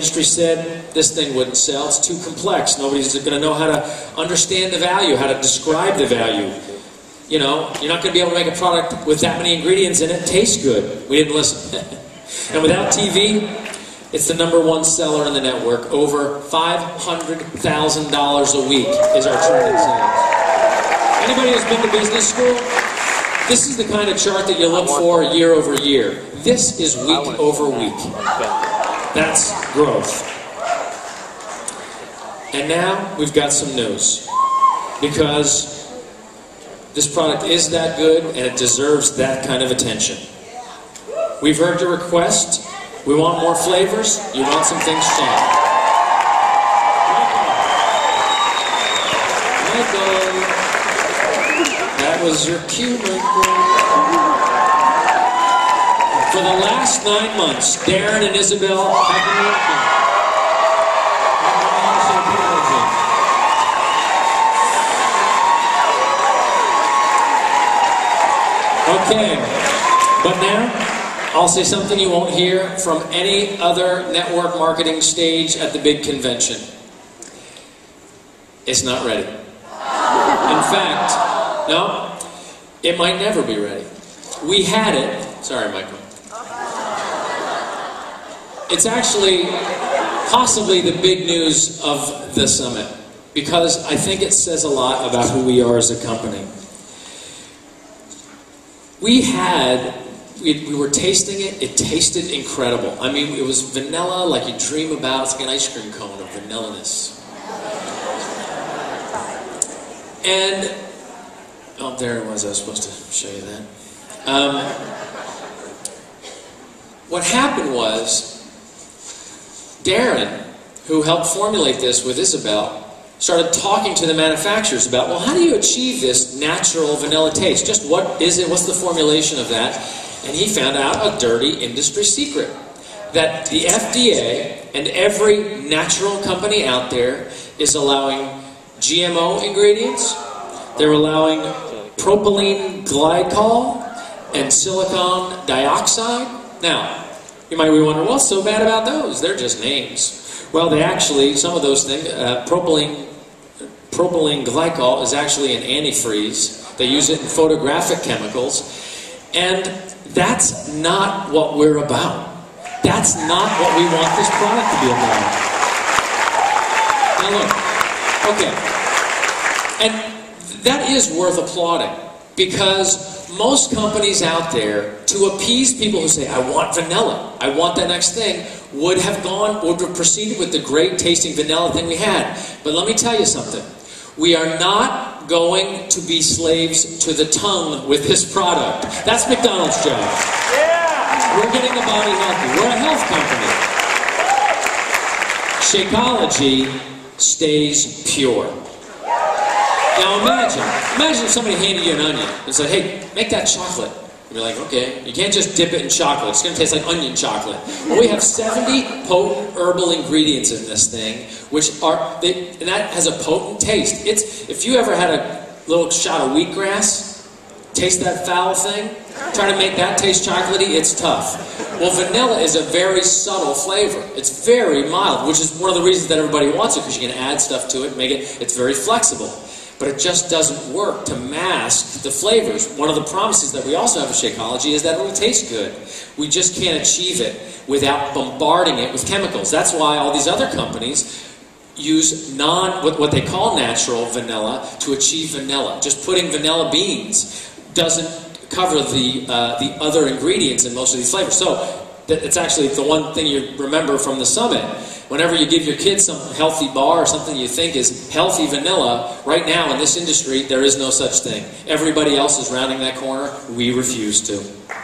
industry said, this thing wouldn't sell, it's too complex. Nobody's going to know how to understand the value, how to describe the value. You know, you're not going to be able to make a product with that many ingredients in it taste good. We didn't listen. And without TV, it's the #1 seller in the network. Over $500,000 a week is our chart in sales. Anybody who's been to business school, this is the kind of chart that you look for year over year. This is week over week. That's growth. And now we've got some news, because this product is that good and it deserves that kind of attention. We've heard your request. We want more flavors. You want some things changed. Michael. That was your cue, Michael. For the last 9 months, Darren and Isabel have been working. Okay, but now I'll say something you won't hear from any other network marketing stage at the big convention. It's not ready. In fact, no, it might never be ready. We had it. Sorry, Michael. It's actually possibly the big news of the summit, because I think it says a lot about who we are as a company. We were tasting it, it tasted incredible. I mean, it was vanilla like you dream about. It's like an ice cream cone of vanilla-ness. And, oh, there it was, I was supposed to show you that. What happened was, Darren, who helped formulate this with Isabel, started talking to the manufacturers about, well, how do you achieve this natural vanilla taste? Just what is it? What's the formulation of that? And he found out a dirty industry secret, that the FDA and every natural company out there is allowing GMO ingredients. They're allowing propylene glycol and silicon dioxide. Now, you might be wondering, what's so bad about those? They're just names. Well, they actually, some of those things, propylene glycol is actually an antifreeze. They use it in photographic chemicals. And that's not what we're about. That's not what we want this product to be about. Now look, okay. And that is worth applauding, because most companies out there, to appease people who say, I want vanilla, I want that next thing, would have proceeded with the great tasting vanilla thing we had. But let me tell you something. We are not going to be slaves to the tongue with this product. That's McDonald's job. Yeah. We're getting the body healthy. We're a health company. Shakeology stays pure. Now imagine if somebody handed you an onion and said, hey, make that chocolate. You're like, okay, you can't just dip it in chocolate. It's going to taste like onion chocolate. Well, we have 70 potent herbal ingredients in this thing, and that has a potent taste. If you ever had a little shot of wheatgrass, taste that foul thing, try to make that taste chocolatey, it's tough. Well, vanilla is a very subtle flavor. It's very mild, which is one of the reasons that everybody wants it, because you can add stuff to it, it's very flexible. But it just doesn't work to mask the flavors. One of the promises that we also have at Shakeology is that it will taste good. We just can't achieve it without bombarding it with chemicals. That's why all these other companies use what they call natural vanilla to achieve vanilla. Just putting vanilla beans doesn't cover the other ingredients in most of these flavors. So it's actually the one thing you remember from the summit. Whenever you give your kids some healthy bar or something you think is healthy vanilla, right now in this industry, there is no such thing. Everybody else is rounding that corner. We refuse to.